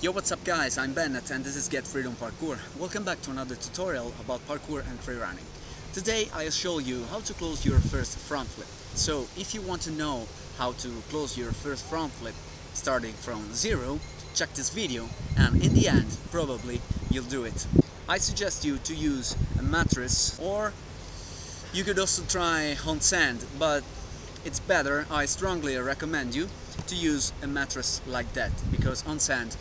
Yo, what's up guys, I'm Bennett and this is Get Freedom Parkour. Welcome back to another tutorial about parkour and free running. Today I'll show you how to close your first front flip. So if you want to know how to close your first front flip starting from zero, check this video and in the end probably you'll do it. I suggest you to use a mattress, or you could also try on sand, but it's better, I strongly recommend you to use a mattress like that, because on sand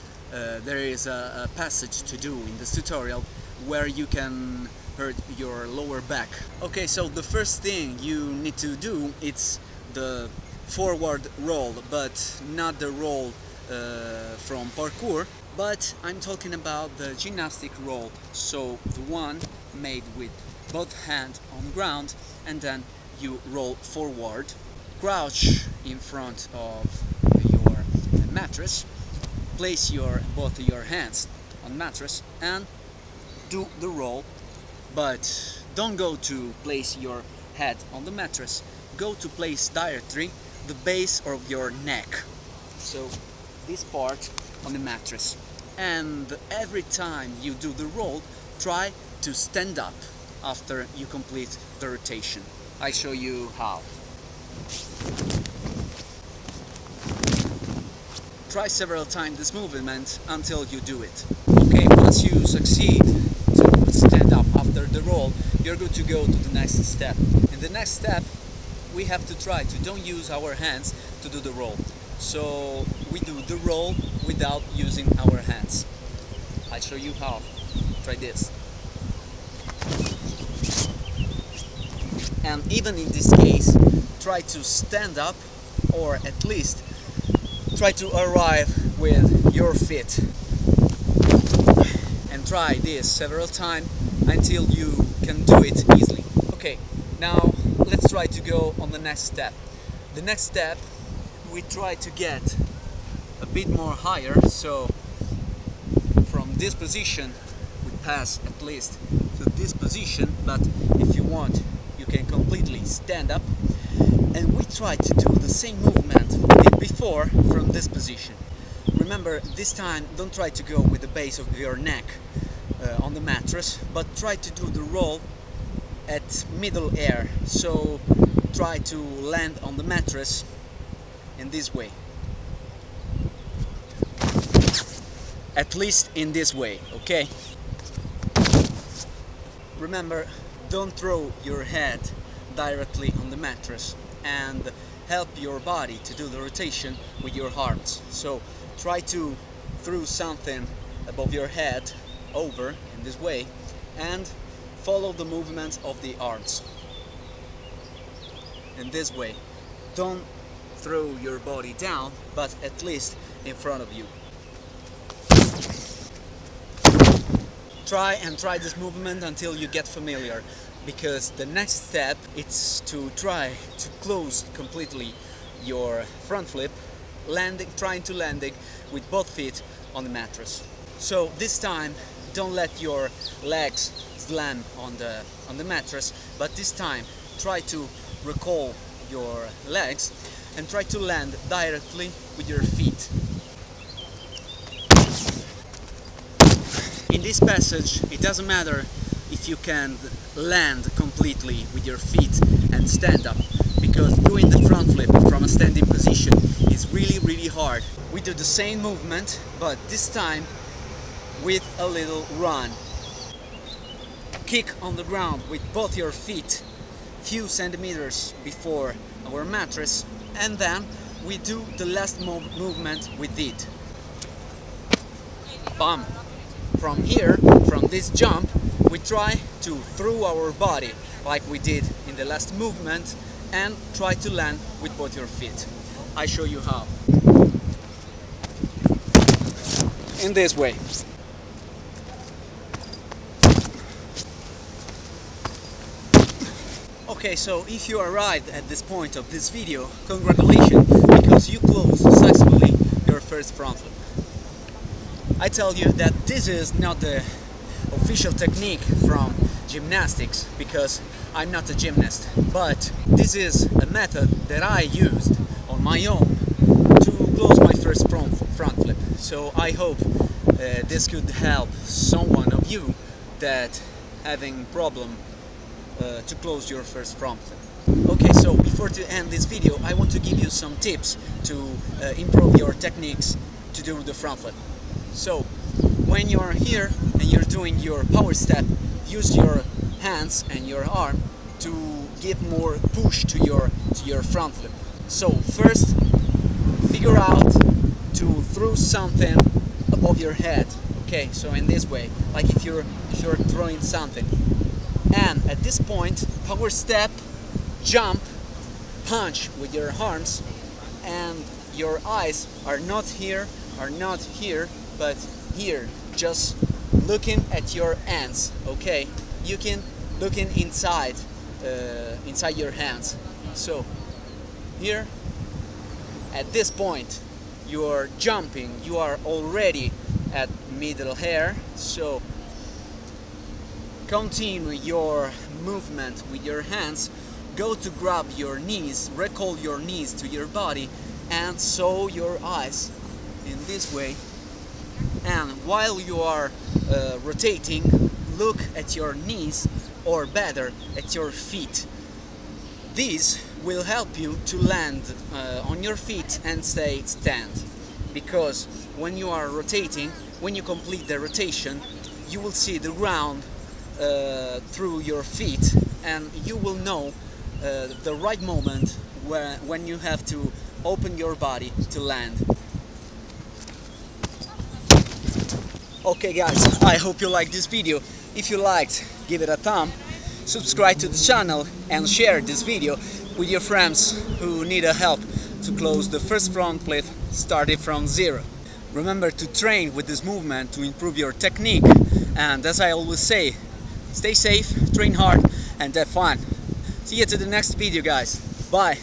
there is a passage to do in this tutorial where you can hurt your lower back. Okay, so the first thing you need to do is the forward roll, but not the roll from parkour, but I'm talking about the gymnastic roll, so the one made with both hands on ground, and then you roll forward, crouch in front of your mattress, place both your hands on mattress and do the roll, but don't go to place your head on the mattress, go to place directly the base of your neck, so this part on the mattress, and every time you do the roll try to stand up after you complete the rotation. I show you how. Try several times this movement until you do it. Okay, once you succeed to stand up after the roll, you're good to go to the next step. In the next step, we have to try to don't use our hands to do the roll. So we do the roll without using our hands. I show you how. Try this. And even in this case, try to stand up, or at least try to arrive with your feet, and try this several times until you can do it easily. Okay, now let's try to go on the next step. The next step we try to get a bit more higher, so from this position we pass at least to this position, but if you want you can completely stand up, and we try to do the same movement we did before from this position. Remember, this time don't try to go with the base of your neck on the mattress, but try to do the roll at middle air, so try to land on the mattress in this way, at least in this way, okay? Remember, don't throw your head directly on the mattress, and help your body to do the rotation with your arms. So try to throw something above your head, over in this way, and follow the movement of the arms. In this way, don't throw your body down, but at least in front of you. Try this movement until you get familiar, because the next step is to try to close completely your front flip, trying to land with both feet on the mattress. So this time don't let your legs slam on the mattress, but this time try to recall your legs and try to land directly with your feet. In this passage, it doesn't matter if you can land completely with your feet and stand up, because doing the front flip from a standing position is really hard. We do the same movement, but this time with a little run. Kick on the ground with both your feet, few centimeters before our mattress, and then we do the last movement with it. Bam! From here, from this jump, we try to throw our body like we did in the last movement and try to land with both your feet. I show you how. In this way. Okay, so if you arrived at this point of this video, congratulations, because you closed successfully your first front flip. I tell you that this is not the official technique from gymnastics, because I'm not a gymnast, but this is a method that I used on my own to close my first front flip. So I hope this could help someone of you that having problem to close your first prompt. Okay, so before to end this video, I want to give you some tips to improve your techniques to do the front flip. So when you are here and you're doing your power step, use your hands and your arm to give more push to your front flip. So first, figure out to throw something above your head. Okay, so in this way, like if you're throwing something. And at this point, power step, jump, punch with your arms, and your eyes are not here, but here, just looking at your hands. Okay, you can looking inside your hands. So here, at this point, you are jumping. You are already at middle air. So continue your movement with your hands. Go to grab your knees, recall your knees to your body, and so your eyes in this way. And while you are rotating, look at your knees, or better, at your feet. This will help you to land on your feet and stay stand. Because when you are rotating, when you complete the rotation, you will see the ground through your feet, and you will know the right moment when you have to open your body to land. Okay guys, I hope you liked this video. If you liked, give it a thumb, subscribe to the channel and share this video with your friends who need a help to close the first front flip starting from zero. Remember to train with this movement to improve your technique, and as I always say, stay safe, train hard and have fun. See you to the next video guys, bye!